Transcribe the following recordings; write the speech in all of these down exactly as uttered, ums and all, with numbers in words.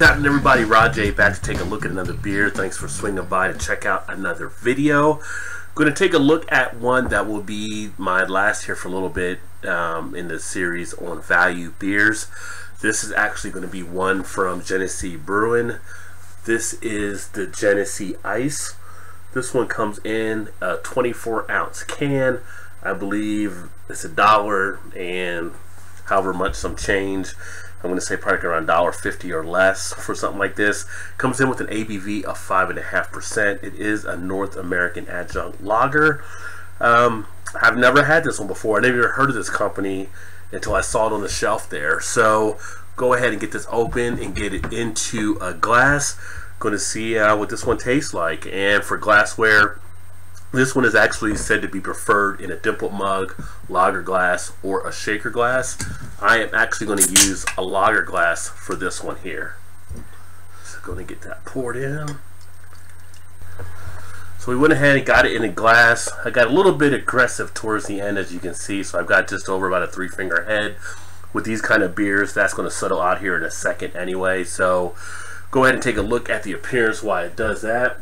Shouting everybody, Rajay back to take a look at another beer. Thanks for swinging by to check out another video. I'm going to take a look at one that will be my last here for a little bit um, in the series on value beers. This is actually going to be one from Genesee Brewing. This is the Genesee Ice. This one comes in a twenty-four ounce can. I believe it's a dollar and however much, some change. I'm going to say probably around one dollar fifty or less for something like this. Comes in with an A B V of five point five percent. It is a North American adjunct lager. Um, I've never had this one before. I never heard of this company until I saw it on the shelf there. So go ahead and get this open and get it into a glass. Going to see uh, what this one tastes like. And for glassware, this one is actually said to be preferred in a dimpled mug, lager glass, or a shaker glass. I am actually going to use a lager glass for this one here. So going to get that poured in. So we went ahead and got it in a glass. I got a little bit aggressive towards the end, as you can see. So I've got just over about a three finger head. With these kind of beers, that's going to settle out here in a second anyway. So go ahead and take a look at the appearance why it does that.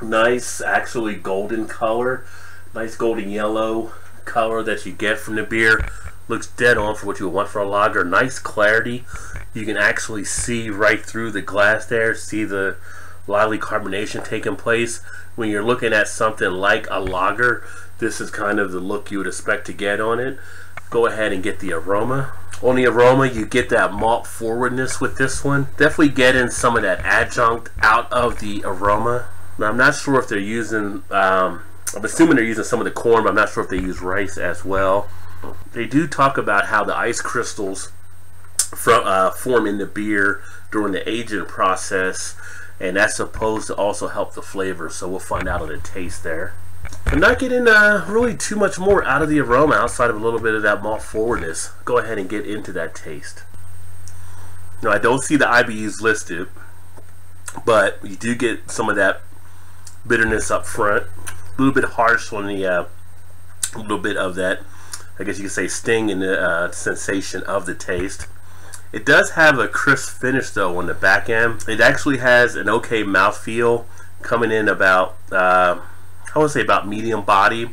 Nice, actually golden color, nice golden yellow color that you get from the beer. Looks dead on for what you would want for a lager. Nice clarity. You can actually see right through the glass there, see the lively carbonation taking place. When you're looking at something like a lager, this is kind of the look you would expect to get on it. Go ahead and get the aroma. On the aroma, you get that malt forwardness with this one. Definitely getting some of that adjunct out of the aroma. Now, I'm not sure if they're using, um, I'm assuming they're using some of the corn, but I'm not sure if they use rice as well. They do talk about how the ice crystals from, uh, form in the beer during the aging process, and that's supposed to also help the flavor, so we'll find out on the taste there. I'm not getting uh, really too much more out of the aroma outside of a little bit of that malt forwardness. Go ahead and get into that taste. Now, I don't see the I B Us listed, but you do get some of that bitterness up front, a little bit harsh on the uh, a little bit of that, I guess you could say, sting in the uh, sensation of the taste. It does have a crisp finish though on the back end. It actually has an okay mouthfeel, coming in about uh, I would say about medium body.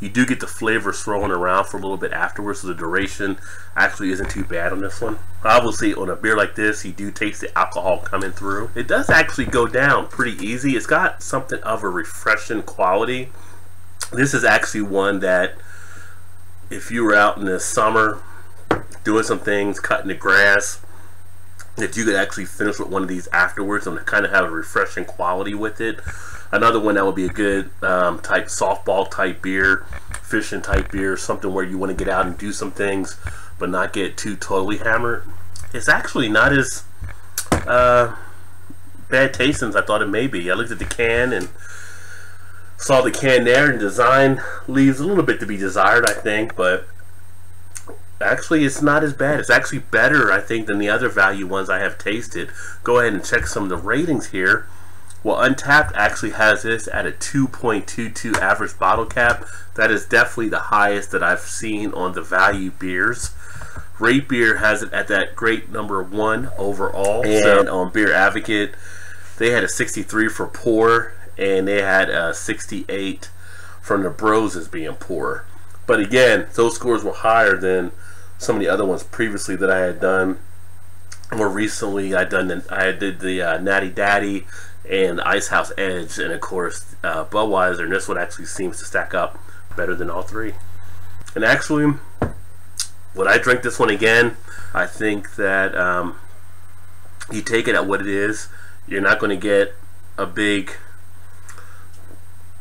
You do get the flavor swirling around for a little bit afterwards, so the duration actually isn't too bad on this one. Obviously, on a beer like this, you do taste the alcohol coming through. It does actually go down pretty easy. It's got something of a refreshing quality. This is actually one that if you were out in the summer doing some things, cutting the grass, that you could actually finish with one of these afterwards and kind of have a refreshing quality with it. Another one that would be a good um, type softball type beer, fishing type beer, something where you want to get out and do some things but not get too totally hammered. It's actually not as uh, bad tasting as I thought it may be. I looked at the can and saw the can there, and design leaves a little bit to be desired, I think, but actually it's not as bad. It's actually better, I think, than the other value ones I have tasted. Go ahead and check some of the ratings here. Well, Untapped actually has this at a two point two two average bottle cap. That is definitely the highest that I've seen on the value beers. RateBeer has it at that great number one overall. And on Beer Advocate, they had a sixty-three for poor, and they had a sixty-eight from the bros as being poor. But again, those scores were higher than some of the other ones previously that I had done. More recently, I done the, I did the uh, Natty Daddy and Ice House Edge, and of course uh, Budweiser, and this one actually seems to stack up better than all three. And actually, when I drink this one again, I think that um, you take it at what it is. You're not going to get a big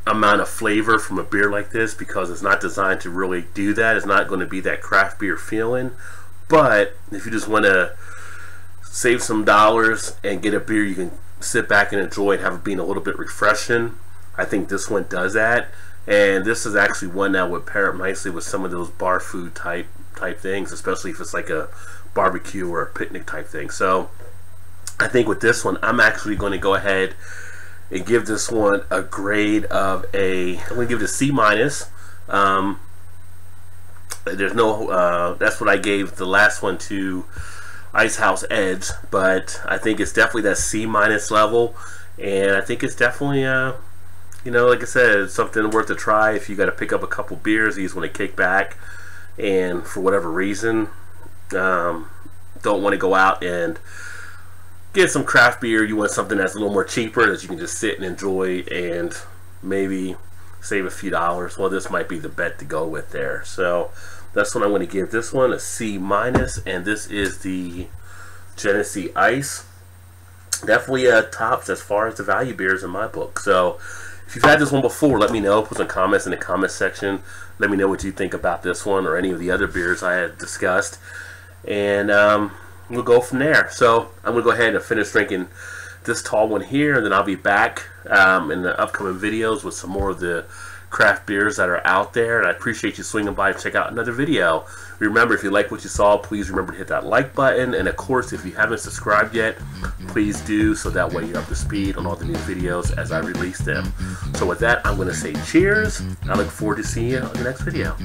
amount of flavor from a beer like this because it's not designed to really do that. It's not going to be that craft beer feeling. But if you just want to save some dollars and get a beer you can sit back and enjoy and have it being a little bit refreshing, I think this one does that. And this is actually one that would pair up nicely with some of those bar food type type things, especially if it's like a barbecue or a picnic type thing. So I think with this one, I'm actually going to go ahead and give this one a grade of a, I'm going to give it a C minus. Um, there's no, uh, that's what I gave the last one to Ice House Edge, but I think it's definitely that C minus level, and I think it's definitely uh, you know, like I said, it's something worth a try if you got to pick up a couple beers. You just want to kick back, and for whatever reason, um, don't want to go out and get some craft beer. You want something that's a little more cheaper that you can just sit and enjoy and maybe save a few dollars. Well, this might be the bet to go with there. So that's what I'm going to give this one, a C minus, and this is the Genesee Ice. Definitely uh, tops as far as the value beers in my book. So if you've had this one before, let me know. Put some comments in the comment section. Let me know what you think about this one or any of the other beers I had discussed, and um, we'll go from there. So I'm gonna go ahead and finish drinking this tall one here, and then I'll be back um, in the upcoming videos with some more of the craft beers that are out there. And I appreciate you swinging by and check out another video. Remember, if you like what you saw, please remember to hit that like button, and of course, if you haven't subscribed yet, please do, so that way you're up to speed on all the new videos as I release them. So with that, I'm going to say cheers. I look forward to seeing you on the next video.